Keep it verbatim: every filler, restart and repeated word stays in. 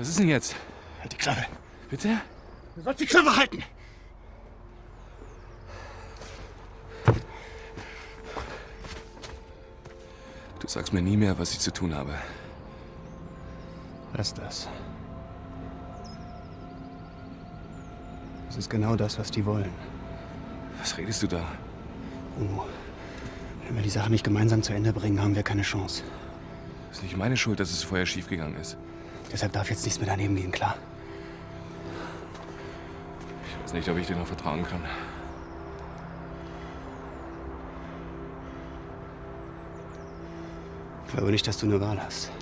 Was ist denn jetzt? Halt die Klappe. Bitte? Du sollst die Klappe halten! Du sagst mir nie mehr, was ich zu tun habe. Lass das. Das ist genau das, was die wollen. Was redest du da? Bruno, wenn wir die Sache nicht gemeinsam zu Ende bringen, haben wir keine Chance. Es ist nicht meine Schuld, dass es vorher schiefgegangen ist. Deshalb darf jetzt nichts mehr daneben gehen, klar? Ich weiß nicht, ob ich dir noch vertrauen kann. Ich glaube nicht, dass du eine Wahl hast.